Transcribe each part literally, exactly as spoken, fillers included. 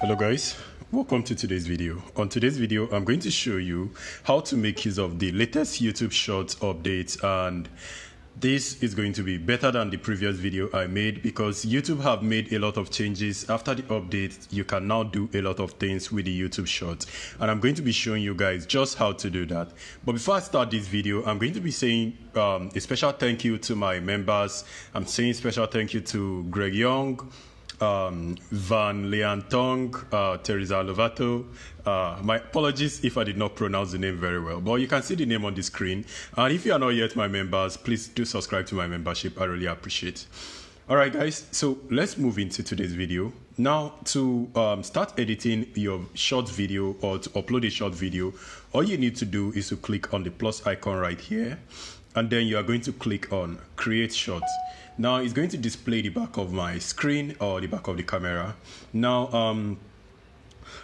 Hello guys, welcome to today's video. On today's video, I'm going to show you how to make use of the latest YouTube Shorts updates, and this is going to be better than the previous video I made because YouTube have made a lot of changes. After the update, you can now do a lot of things with the YouTube Shorts, and I'm going to be showing you guys just how to do that. But before I start this video, I'm going to be saying um, a special thank you to my members. I'm saying special thank you to Greg Young, Um, Van Leantong, uh, Teresa Lovato. Uh, my apologies if I did not pronounce the name very well, but you can see the name on the screen. And if you are not yet my members, please do subscribe to my membership. I really appreciate. All right, guys. So let's move into today's video. Now, to um, start editing your short video or to upload a short video, all you need to do is to click on the plus icon right here, and then you are going to click on Create Short. Now it's going to display the back of my screen or the back of the camera. Now um,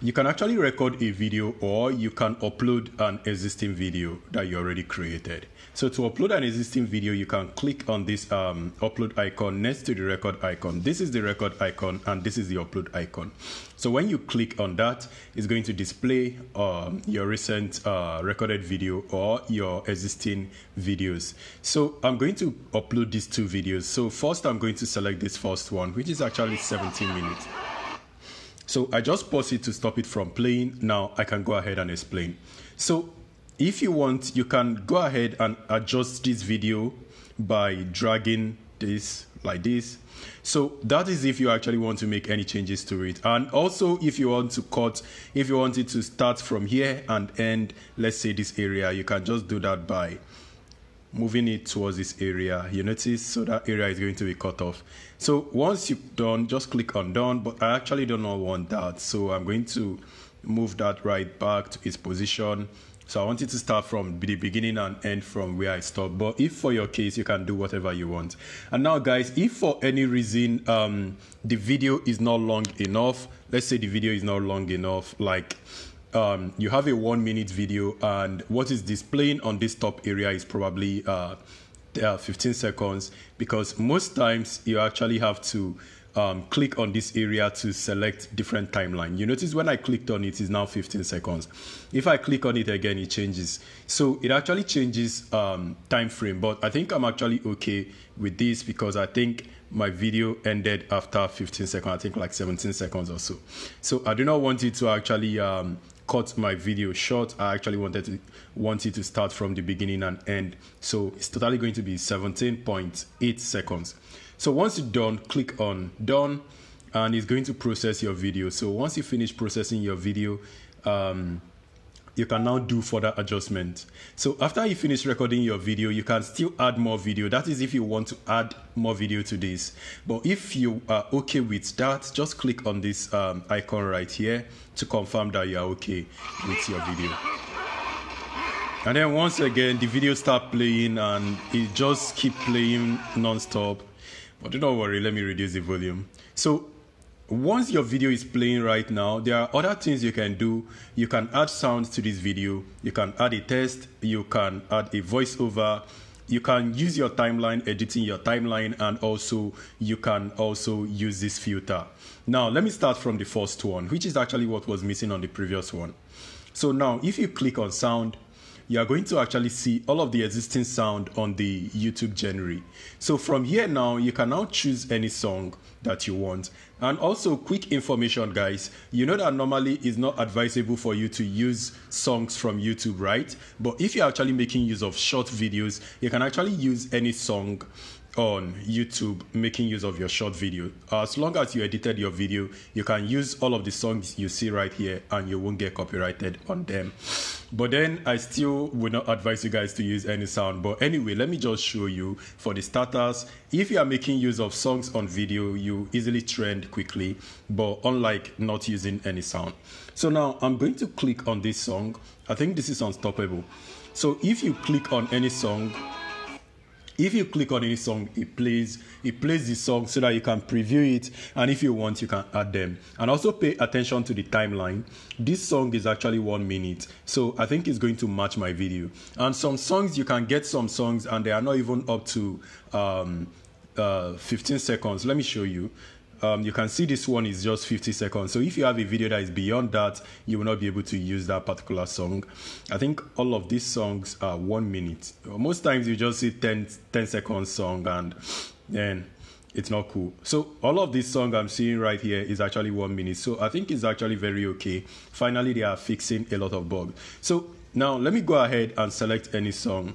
you can actually record a video, or you can upload an existing video that you already created. So to upload an existing video, you can click on this um, upload icon next to the record icon. This is the record icon and this is the upload icon. So when you click on that, it's going to display um, your recent uh, recorded video or your existing videos. So I'm going to upload these two videos. So first I'm going to select this first one, which is actually seventeen minutes. So I just paused it to stop it from playing. Now I can go ahead and explain. So if you want, you can go ahead and adjust this video by dragging this like this. So that is if you actually want to make any changes to it. And also if you want to cut, if you want it to start from here and end, let's say this area, you can just do that by moving it towards this area. You notice, so that area is going to be cut off. So once you've done, just click on done, but I actually do not want that. So I'm going to move that right back to its position. So I want it to start from the beginning and end from where I stopped. But if for your case, you can do whatever you want. And now guys, if for any reason um, the video is not long enough, let's say the video is not long enough, like Um, you have a one minute video and what is displaying on this top area is probably uh, fifteen seconds, because most times you actually have to um, click on this area to select different timeline. You notice when I clicked on it, it's now fifteen seconds. If I click on it again, it changes. So it actually changes um, time frame, but I think I'm actually okay with this because I think my video ended after fifteen seconds, I think like seventeen seconds or so. So I do not want it to actually um, cut my video short. I actually wanted to want it to start from the beginning and end. So it's totally going to be seventeen point eight seconds. So once it's done, click on done, and it's going to process your video. So once you finish processing your video, um, you can now do further adjustment. So after you finish recording your video, you can still add more video. That is if you want to add more video to this. But if you are okay with that, just click on this um, icon right here to confirm that you are okay with your video. And then once again, the video start playing and it just keep playing non-stop. But do not worry, let me reduce the volume. So once your video is playing right now, there are other things you can do. You can add sounds to this video. You can add a text. You can add a voiceover. You can use your timeline, editing your timeline, and also you can also use this filter. Now, let me start from the first one, which is actually what was missing on the previous one. So now, if you click on sound, you are going to actually see all of the existing sound on the YouTube genre. So from here now, you can now choose any song that you want. And also quick information guys, you know that normally it's not advisable for you to use songs from YouTube, right? But if you're actually making use of short videos, you can actually use any song on YouTube making use of your short video. As long as you edited your video, you can use all of the songs you see right here and you won't get copyrighted on them. But then I still would not advise you guys to use any sound. But anyway, let me just show you for the starters. If you are making use of songs on video, you easily trend quickly, but unlike not using any sound. So now I'm going to click on this song. I think this is Unstoppable. So if you click on any song, if you click on any song, it plays, it plays the song so that you can preview it, and if you want, you can add them. And also pay attention to the timeline. This song is actually one minute, so I think it's going to match my video. And some songs, you can get some songs, and they are not even up to um, uh, fifteen seconds. Let me show you. um, you can see this one is just fifty seconds. So if you have a video that is beyond that, you will not be able to use that particular song. I think all of these songs are one minute. Most times you just see ten, ten second song, and then it's not cool. So all of this song I'm seeing right here is actually one minute. So I think it's actually very okay. Finally, they are fixing a lot of bugs. So now let me go ahead and select any song.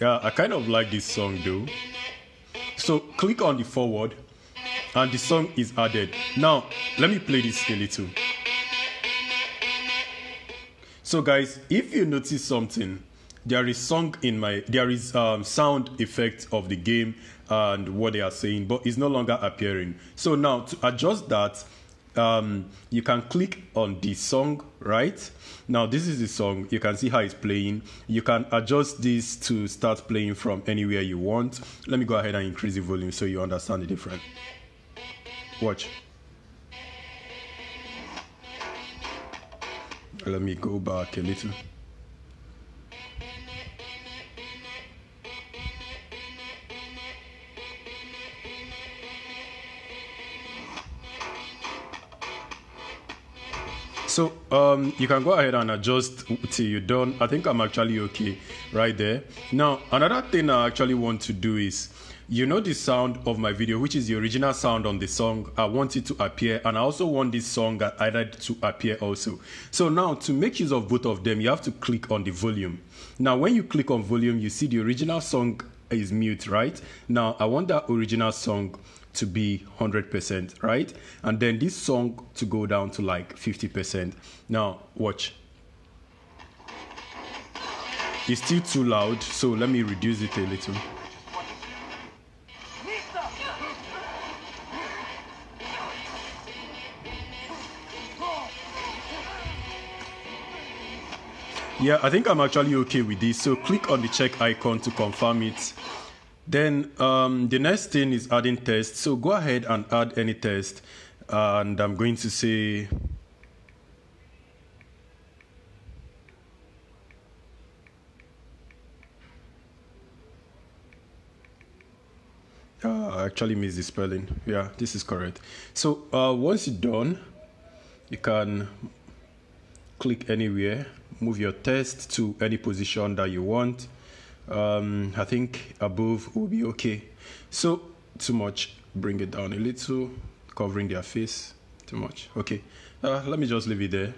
Yeah, I kind of like this song though. So click on the forward and the song is added. Now let me play this a little. So guys, if you notice something, there is song in my, there is um, sound effect of the game and what they are saying, but it's no longer appearing. So now to adjust that, um, you can click on the song, right? Now this is the song. You can see how it's playing. You can adjust this to start playing from anywhere you want. Let me go ahead and increase the volume so you understand the difference. Watch. Let me go back a little. So um, you can go ahead and adjust till you're done. I think I'm actually okay right there. Now, another thing I actually want to do is, you know the sound of my video, which is the original sound on the song, I want it to appear, and I also want this song that I added to appear also. So now to make use of both of them, you have to click on the volume. Now, when you click on volume, you see the original song is mute, right? Now, I want that original song to be one hundred percent, right? And then this song to go down to like fifty percent. Now, watch. It's still too loud, so let me reduce it a little. Yeah, I think I'm actually okay with this. So click on the check icon to confirm it. Then um, the next thing is adding text. So go ahead and add any text, and I'm going to say uh, I actually missed the spelling. Yeah, this is correct. So uh, once you're done, you can click anywhere, move your text to any position that you want. Um, I think above will be okay. So too much, bring it down a little, covering their face, too much. Okay, uh, let me just leave it there.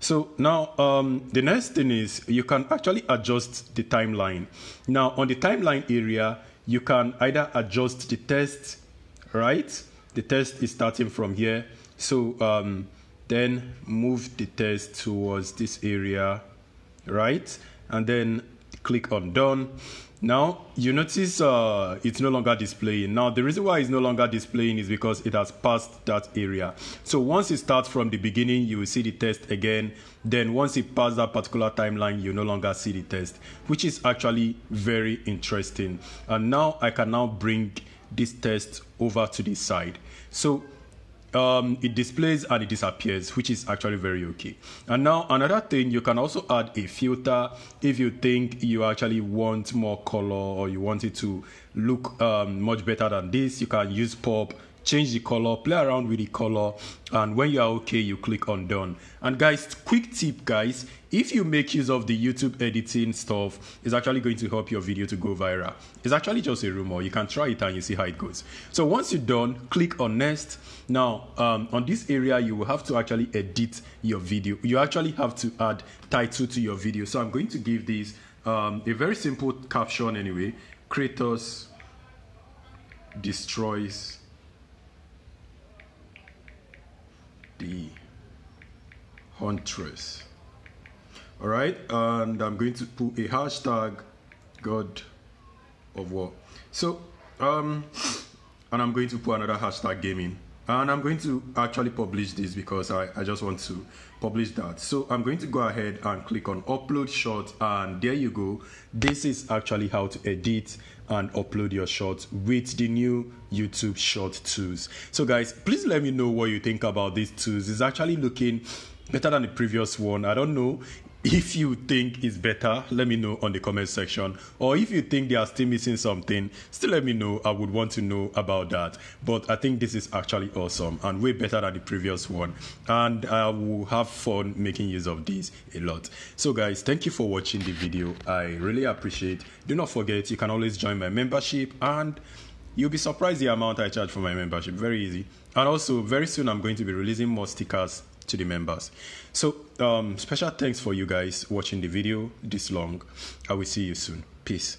So now um, the next thing is you can actually adjust the timeline. Now on the timeline area, you can either adjust the text, right? The text is starting from here. So um, then move the text towards this area, right? And then click on done. Now you notice uh, it's no longer displaying. Now the reason why it's no longer displaying is because it has passed that area. So once it starts from the beginning, you will see the text again. Then once it passes that particular timeline, you no longer see the text, which is actually very interesting. And now I can now bring this text over to the side. So Um, it displays and it disappears, which is actually very okay. And now another thing, you can also add a filter if you think you actually want more color or you want it to look um, much better than this. You can use pop, change the color, play around with the color, and when you are okay, you click on done. And guys, quick tip guys, if you make use of the YouTube editing stuff, it's actually going to help your video to go viral. It's actually just a rumor. You can try it and you see how it goes. So once you're done, click on next. Now um, on this area, you will have to actually edit your video. You actually have to add title to your video. So I'm going to give this um, a very simple caption anyway. Kratos destroys the Huntress. All right, and I'm going to put a hashtag God of War. So um and I'm going to put another hashtag gaming, and I'm going to actually publish this because i i just want to publish that. So I'm going to go ahead and click on upload short, and there you go. This is actually how to edit and upload your shorts with the new YouTube short tools. So guys, please let me know what you think about these tools. It's actually looking better than the previous one. I don't know If you think it's better, let me know on the comment section. Or if you think they are still missing something, still let me know. I would want to know about that. But I think this is actually awesome and way better than the previous one. And I will have fun making use of this a lot. So guys, thank you for watching the video. I really appreciate it. Do not forget, you can always join my membership, and you'll be surprised the amount I charge for my membership. Very easy. And also, very soon I'm going to be releasing more stickers to the members. So um special thanks for you guys watching the video this long. I will see you soon. Peace.